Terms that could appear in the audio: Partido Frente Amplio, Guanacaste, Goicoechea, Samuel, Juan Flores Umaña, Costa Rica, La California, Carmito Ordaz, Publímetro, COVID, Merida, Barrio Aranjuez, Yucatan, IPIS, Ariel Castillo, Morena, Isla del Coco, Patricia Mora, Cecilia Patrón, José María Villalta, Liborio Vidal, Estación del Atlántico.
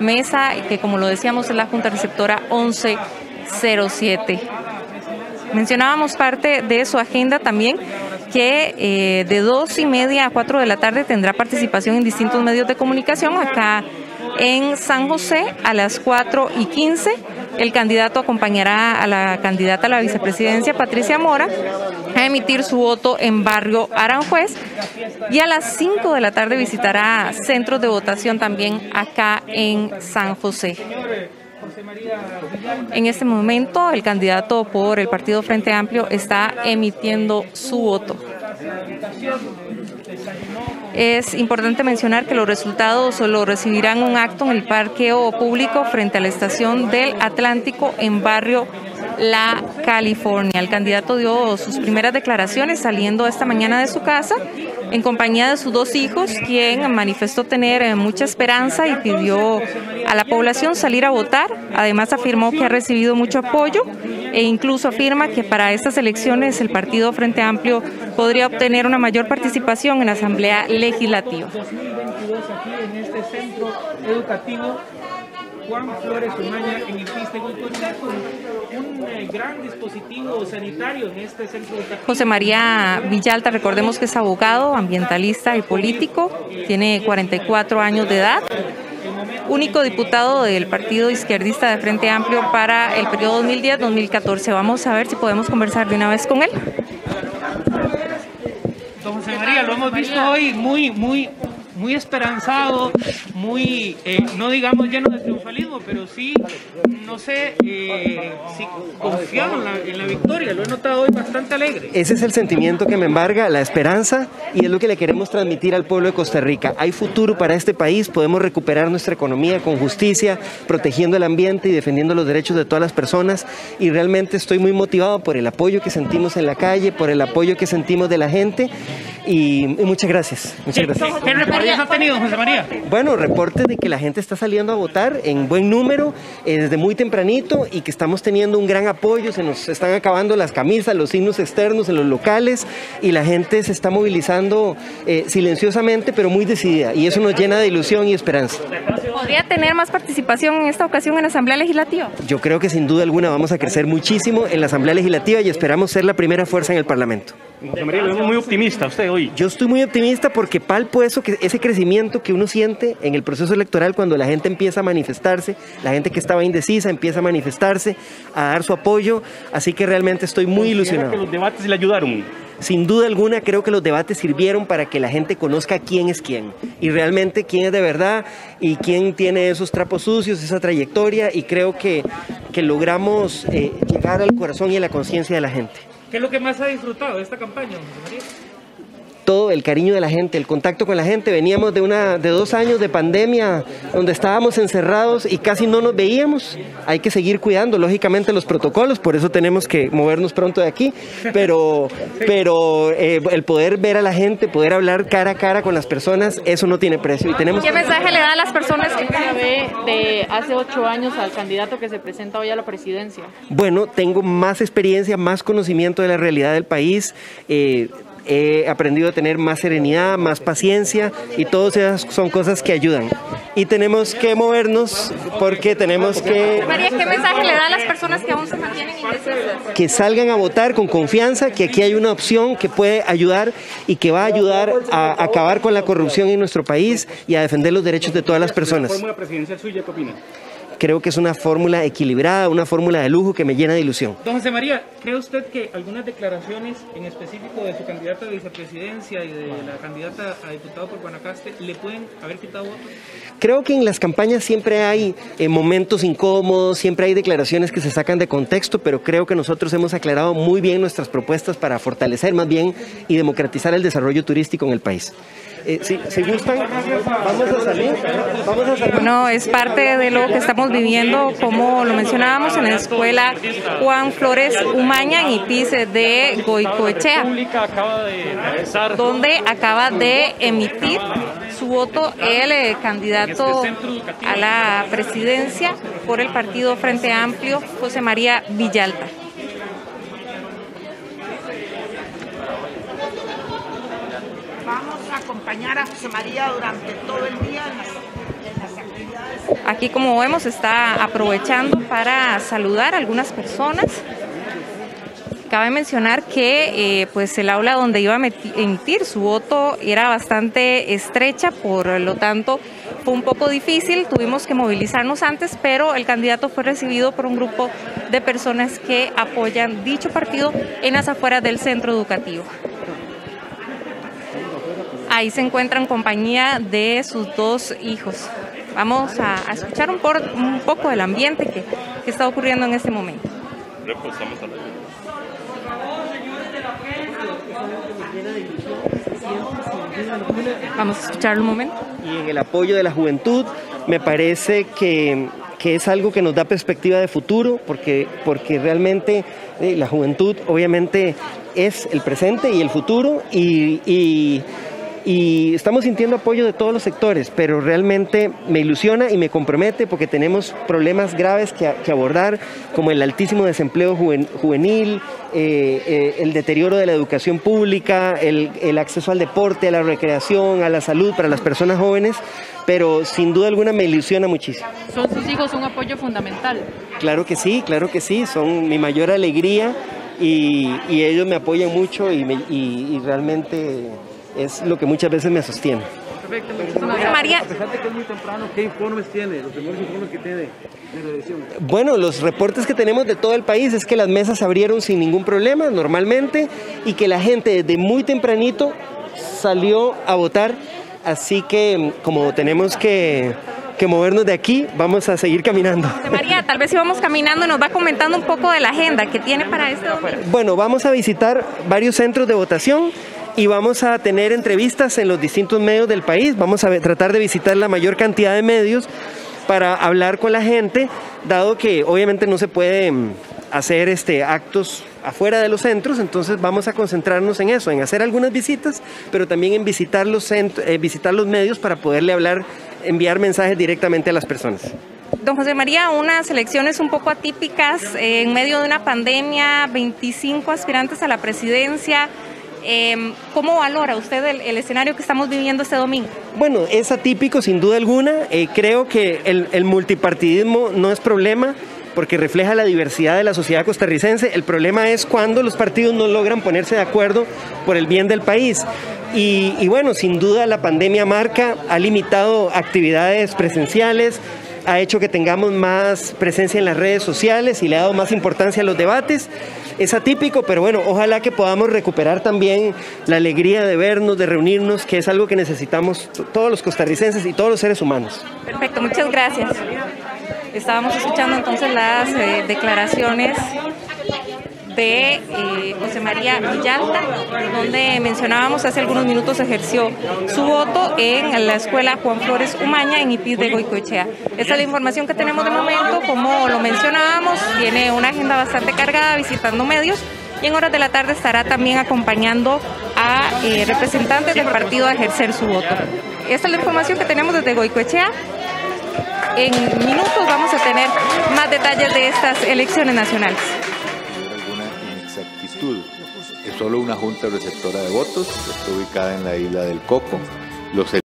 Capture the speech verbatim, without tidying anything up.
mesa que, como lo decíamos, es la Junta Receptora once cero siete. Mencionábamos parte de su agenda también, que eh, de dos y media a cuatro de la tarde tendrá participación en distintos medios de comunicación acá en San José. A las cuatro y quince el candidato acompañará a la candidata a la vicepresidencia, Patricia Mora, a emitir su voto en Barrio Aranjuez, y a las cinco de la tarde visitará centros de votación también acá en San José. En este momento el candidato por el Partido Frente Amplio está emitiendo su voto. Es importante mencionar que los resultados lo recibirán un acto en el parqueo público frente a la Estación del Atlántico en Barrio La California. El candidato dio sus primeras declaraciones saliendo esta mañana de su casa en compañía de sus dos hijos, quien manifestó tener mucha esperanza y pidió a la población salir a votar. Además afirmó que ha recibido mucho apoyo e incluso afirma que para estas elecciones el Partido Frente Amplio podría obtener una mayor participación en la Asamblea Legislativa. dos mil veintidós aquí en este centro educativo Juan Flores Umaña en el Piste Goicoechea, con un eh, gran dispositivo sanitario en este centro educativo. José María Villalta, recordemos que es abogado, ambientalista y político, tiene cuarenta y cuatro años de edad, único diputado del Partido Izquierdista de Frente Amplio para el periodo dos mil diez dos mil catorce. Vamos a ver si podemos conversar de una vez con él. Don José María, lo hemos visto hoy muy, muy... muy esperanzado, muy, eh, no digamos lleno de triunfalismo, pero sí, no sé, eh, sí confiado en la, en la victoria, lo he notado hoy bastante alegre. Ese es el sentimiento que me embarga, la esperanza, y es lo que le queremos transmitir al pueblo de Costa Rica. Hay futuro para este país, podemos recuperar nuestra economía con justicia, protegiendo el ambiente y defendiendo los derechos de todas las personas, y realmente estoy muy motivado por el apoyo que sentimos en la calle, por el apoyo que sentimos de la gente, y, y muchas gracias. Muchas gracias. ¿Qué reportes ha tenido, José María? Bueno, reportes de que la gente está saliendo a votar en buen número, eh, desde muy tempranito, y que estamos teniendo un gran apoyo, se nos están acabando las camisas, los signos externos en los locales, y la gente se está movilizando eh, silenciosamente, pero muy decidida, y eso nos llena de ilusión y esperanza. ¿Podría tener más participación en esta ocasión en la Asamblea Legislativa? Yo creo que sin duda alguna vamos a crecer muchísimo en la Asamblea Legislativa y esperamos ser la primera fuerza en el Parlamento. José María, lo veo muy optimista usted hoy. Yo estoy muy optimista porque palpo eso, que ese crecimiento que uno siente en el proceso electoral cuando la gente empieza a manifestarse, la gente que estaba indecisa empieza a manifestarse, a dar su apoyo, así que realmente estoy muy ilusionado. ¿Los debates le ayudaron? Sin duda alguna creo que los debates sirvieron para que la gente conozca quién es quién y realmente quién es de verdad y quién tiene esos trapos sucios, esa trayectoria, y creo que, que logramos eh, llegar al corazón y a la conciencia de la gente. ¿Qué es lo que más ha disfrutado de esta campaña, José María? Todo el cariño de la gente, el contacto con la gente. Veníamos de, una, de dos años de pandemia donde estábamos encerrados y casi no nos veíamos. Hay que seguir cuidando, lógicamente, los protocolos, por eso tenemos que movernos pronto de aquí. Pero, pero eh, el poder ver a la gente, poder hablar cara a cara con las personas, eso no tiene precio. Y tenemos... ¿Qué mensaje le da a las personas que ve de hace ocho años al candidato que se presenta hoy a la presidencia? Bueno, tengo más experiencia, más conocimiento de la realidad del país. Eh, He aprendido a tener más serenidad, más paciencia, y todas esas son cosas que ayudan. Y tenemos que movernos porque tenemos que... María, ¿qué mensaje le da a las personas que aún se mantienen indecisas? Que salgan a votar con confianza, que aquí hay una opción que puede ayudar y que va a ayudar a acabar con la corrupción en nuestro país y a defender los derechos de todas las personas. ¿La fórmula presidencial suya qué opina? Creo que es una fórmula equilibrada, una fórmula de lujo que me llena de ilusión. Don José María, ¿cree usted que algunas declaraciones en específico de su candidata a vicepresidencia y de la candidata a diputado por Guanacaste le pueden haber quitado votos? Creo que en las campañas siempre hay eh, momentos incómodos, siempre hay declaraciones que se sacan de contexto, pero creo que nosotros hemos aclarado muy bien nuestras propuestas para fortalecer más bien y democratizar el desarrollo turístico en el país. Eh, si, si gustan, vamos a salir, vamos a salir. Bueno, es parte de lo que estamos viviendo, como lo mencionábamos, en la escuela Juan Flores Umaña, en Itis de Goicoechea, donde acaba de emitir su voto el eh, candidato a la presidencia por el Partido Frente Amplio, José María Villalta. Vamos a acompañar a José María durante todo el día en las, en las actividades. Aquí, como vemos, está aprovechando para saludar a algunas personas. Cabe mencionar que eh, pues el aula donde iba a emitir su voto era bastante estrecha, por lo tanto fue un poco difícil, tuvimos que movilizarnos antes, pero el candidato fue recibido por un grupo de personas que apoyan dicho partido en las afueras del centro educativo. Ahí se encuentra en compañía de sus dos hijos. Vamos a, a escuchar un, por, un poco del ambiente que, que está ocurriendo en este momento. Repasamos a la... Vamos a escucharlo un momento. Y en el apoyo de la juventud, me parece que, que es algo que nos da perspectiva de futuro, porque, porque realmente eh, la juventud obviamente es el presente y el futuro, y, y, y estamos sintiendo apoyo de todos los sectores, pero realmente me ilusiona y me compromete porque tenemos problemas graves que, que abordar, como el altísimo desempleo juvenil, Eh, eh, el deterioro de la educación pública, el, el acceso al deporte, a la recreación, a la salud para las personas jóvenes, pero sin duda alguna me ilusiona muchísimo. ¿Son sus hijos un apoyo fundamental? Claro que sí, claro que sí, son mi mayor alegría y, y ellos me apoyan mucho y, me, y, y realmente es lo que muchas veces me sostiene. Perfecto, María. María. A pesar de que es muy temprano, ¿qué informes tiene? Los primeros informes que tiene de revisión. Bueno, los reportes que tenemos de todo el país es que las mesas se abrieron sin ningún problema, normalmente, y que la gente desde muy tempranito salió a votar. Así que, como tenemos que, que movernos de aquí, vamos a seguir caminando. María, tal vez si vamos caminando nos va comentando un poco de la agenda que tiene para este domingo. Bueno, vamos a visitar varios centros de votación. Y vamos a tener entrevistas en los distintos medios del país. Vamos a tratar de visitar la mayor cantidad de medios para hablar con la gente, dado que obviamente no se pueden hacer este, actos afuera de los centros, entonces vamos a concentrarnos en eso, en hacer algunas visitas, pero también en visitar los, centros, eh, visitar los medios para poderle hablar, enviar mensajes directamente a las personas. Don José María, unas elecciones un poco atípicas, eh, en medio de una pandemia, veinticinco aspirantes a la presidencia. Eh, ¿Cómo valora usted el, el escenario que estamos viviendo este domingo? Bueno, es atípico sin duda alguna, eh, creo que el, el multipartidismo no es problema porque refleja la diversidad de la sociedad costarricense, el problema es cuando los partidos no logran ponerse de acuerdo por el bien del país. Y, y bueno, sin duda la pandemia marca, ha limitado actividades presenciales, ha hecho que tengamos más presencia en las redes sociales y le ha dado más importancia a los debates. Es atípico, pero bueno, ojalá que podamos recuperar también la alegría de vernos, de reunirnos, que es algo que necesitamos todos los costarricenses y todos los seres humanos. Perfecto, muchas gracias. Estábamos escuchando entonces las eh, declaraciones de eh, José María Villalta, donde mencionábamos hace algunos minutos ejerció su voto en la escuela Juan Flores Umaña en I P I S de Goicoechea. Esta es la información que tenemos de momento, como lo mencionábamos, tiene una agenda bastante cargada visitando medios y en horas de la tarde estará también acompañando a eh, representantes del partido a ejercer su voto. Esta es la información que tenemos desde Goicoechea. En minutos vamos a tener más detalles de estas elecciones nacionales. Es solo una junta receptora de votos, está ubicada en la Isla del Coco. Los